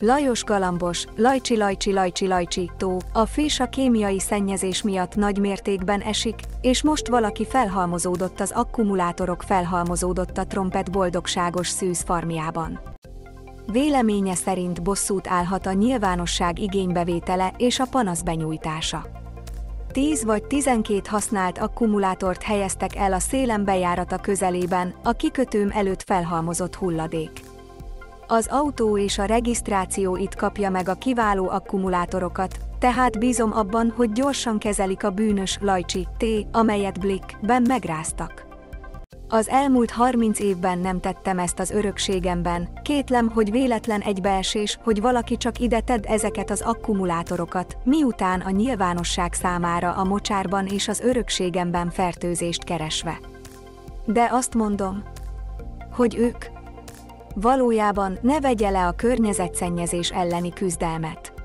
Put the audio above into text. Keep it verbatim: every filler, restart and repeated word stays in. Lajos Galambos, Lajcsi Lajcsi Lajcsi Lajcsi tó, a fés a kémiai szennyezés miatt nagy mértékben esik, és most valaki felhalmozódott az akkumulátorok felhalmozódott a Trompet Boldogságos Szűz Farmjában. Véleménye szerint bosszút állhat a nyilvánosság igénybevétele és a panasz benyújtása. tíz vagy tizenkét használt akkumulátort helyeztek el a szélen bejárata közelében, a kikötőm előtt felhalmozott hulladék. Az autó és a regisztráció itt kapja meg a kiváló akkumulátorokat, tehát bízom abban, hogy gyorsan kezelik a bűnös Lajcsi té, amelyet Blikkben megráztak. Az elmúlt harminc évben nem tettem ezt az örökségemben, kétlem, hogy véletlen egybeesés, hogy valaki csak ide tedd ezeket az akkumulátorokat, miután a nyilvánosság számára a mocsárban és az örökségemben fertőzést keresve. De azt mondom, hogy ők... Valójában ne vegye le a környezetszennyezés elleni küzdelmet.